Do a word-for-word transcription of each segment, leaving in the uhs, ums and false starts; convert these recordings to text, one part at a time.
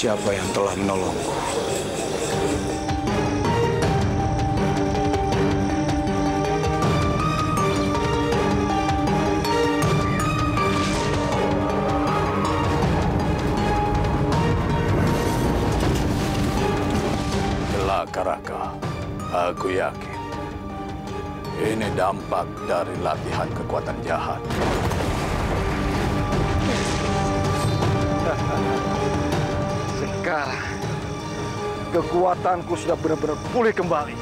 siapa yang telah menolongku. Celaka Raka, aku yakin ini dampak dari latihan kekuatan jahat. Sekarang kekuatanku sudah benar-benar pulih kembali.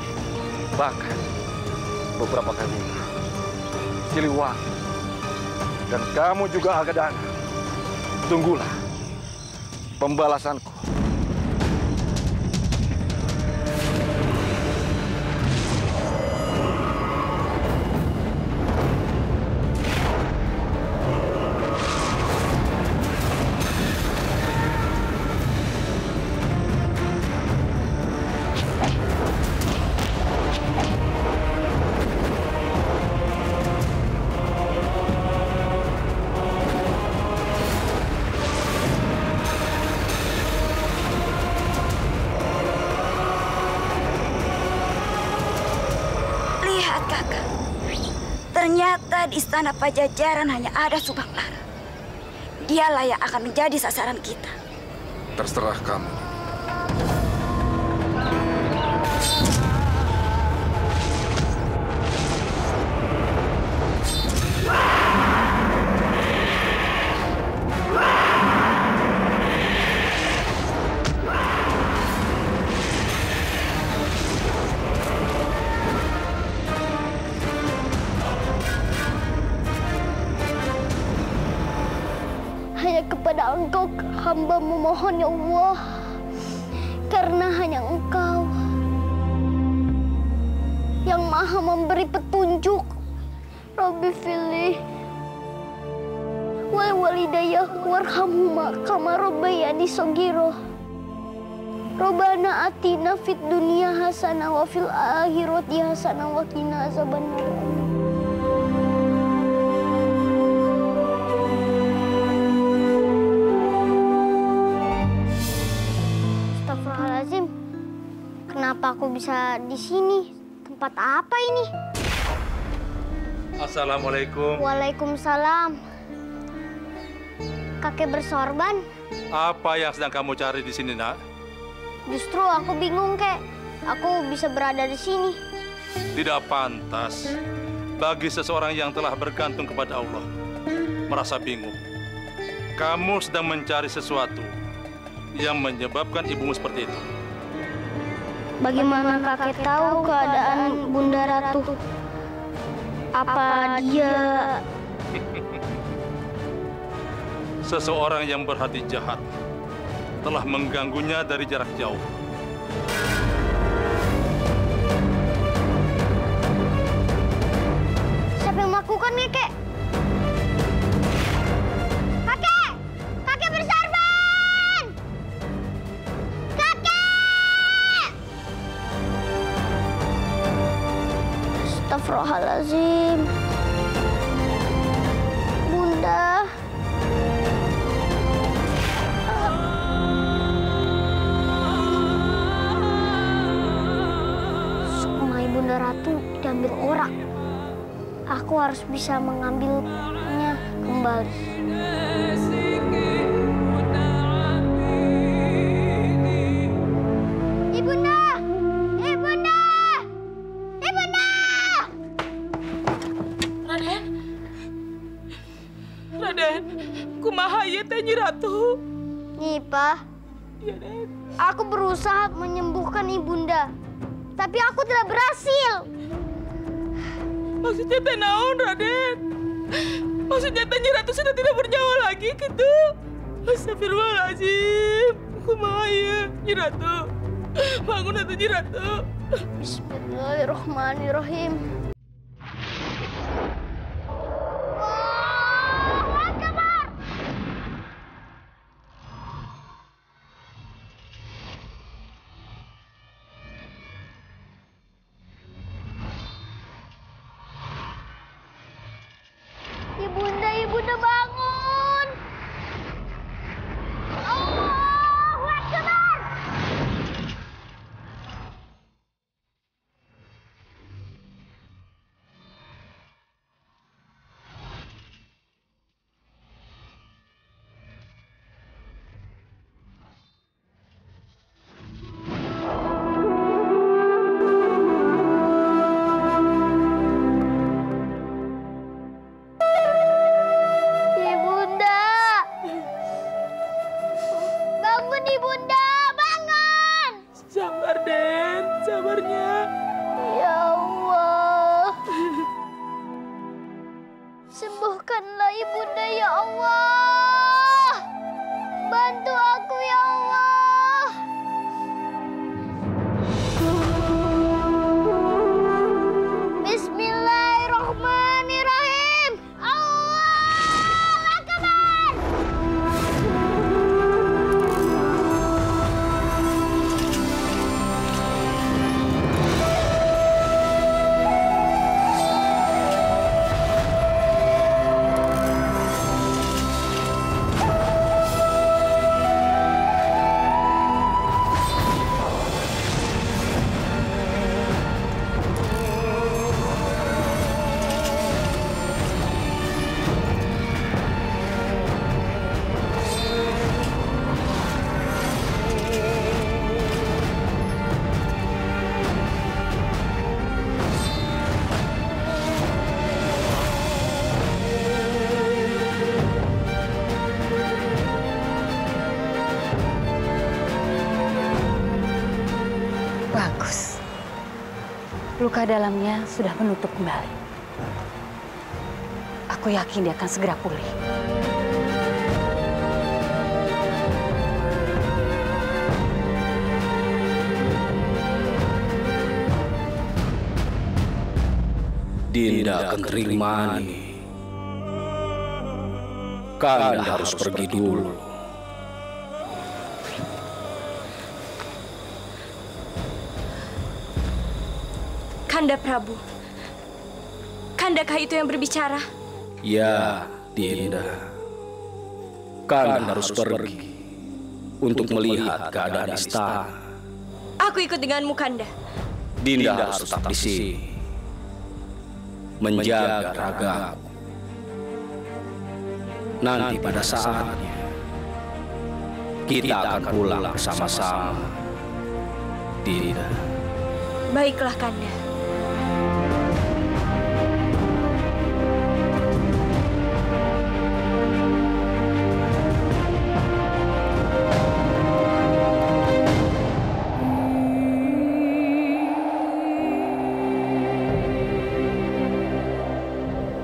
Bahkan beberapa kali Siliwangi dan kamu juga Argadana. Tunggulah pembalasanku. Ternyata di istana Pajajaran hanya ada Subang Lara. Dialah yang akan menjadi sasaran kita. Terserah kamu. Kepada Engkau hamba memohon ya Allah, karena hanya Engkau yang maha memberi petunjuk. Rabbi fili wal walidayya warhamhuma kama rabbayani shaghira. Rabbana atina fid dunya hasanah wa fil akhirati hasanah wa qina azabannar. Kenapa aku bisa di sini? Tempat apa ini? Assalamualaikum. Waalaikumsalam. Kakek bersorban. Apa yang sedang kamu cari di sini, Nak? Justru aku bingung, Kek. Aku bisa berada di sini. Tidak pantas bagi seseorang yang telah bergantung kepada Allah merasa bingung. Kamu sedang mencari sesuatu yang menyebabkan ibumu seperti itu. Bagaimana kakek tahu keadaan Bunda Ratu? Apa dia... Seseorang yang berhati jahat telah mengganggunya dari jarak jauh. Siapa yang melakukan ini, Kek? Astagfirullahaladzim. Bunda. Sukma Bunda Ratu diambil orang. Aku harus bisa mengambilnya kembali. Ratu. Nih, Pa. Aku berusaha menyembuhkan Ibunda, tapi aku tidak berhasil. Maksudnya teh naon, Raden? Maksudnya teh Nyi Ratu sudah tidak bernyawa lagi gitu? Astagfirullahaladzim. Kumaha ieu, Nyi Ratu? Bangun atuh Nyi Ratu. Bismillahirrahmanirrahim. Ibunda bangun. Allahu Akbar. Sembuhkanlah ibunda ya Allah. Bantu aku ya Allah. Bismillahirrahmanirrahim. Allahu Akbar. Luka dalamnya sudah menutup kembali. Aku yakin dia akan segera pulih. Dinda Kentring Mani, kalian harus pergi dulu. Kanda Prabu, kandakah itu yang berbicara? Ya, Dinda. Kanda harus pergi untuk melihat keadaan istana. Aku ikut denganmu, Kanda. Dinda harus tetap di sini, menjaga ragaku. Nanti pada saatnya kita akan pulang bersama-sama, Dinda. Baiklah, Kanda.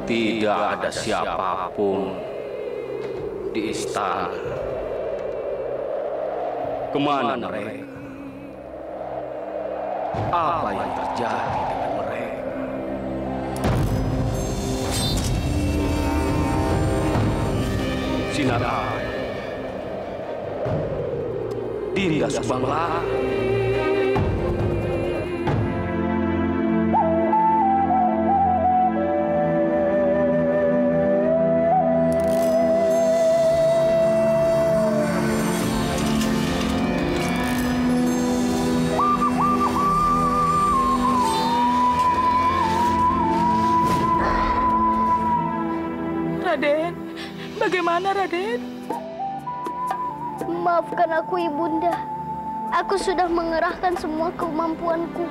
Tidak ada siapapun di istana. Kemana mereka? Apa yang terjadi dengan mereka? Sinarang, Dinda Subang Lara. Raden, bagaimana Raden? Maafkan aku Ibunda. Aku sudah mengerahkan semua kemampuanku.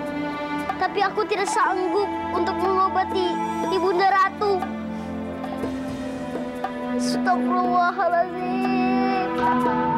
Tapi aku tidak sanggup untuk mengobati Ibunda Ratu. Astagfirullahaladzim.